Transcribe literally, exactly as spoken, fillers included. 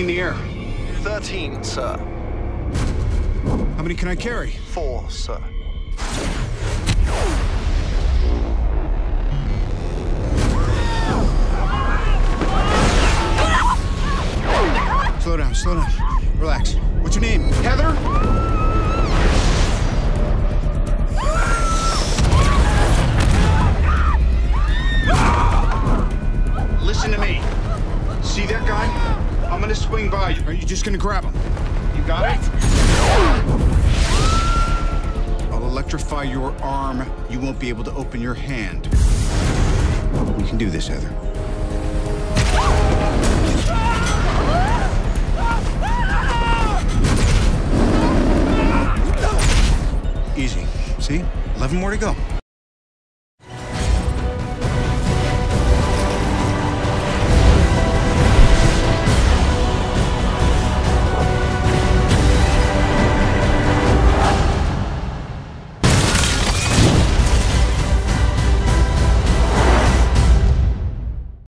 in the air? Thirteen, sir. How many can I carry? Four, sir. Slow down, slow down. Relax. What's your name? Heather? Listen to me. See that guy? I'm gonna swing by you. Are you just gonna grab him? You got it? I'll electrify your arm. You won't be able to open your hand. We can do this, Heather. Easy. See? eleven more to go.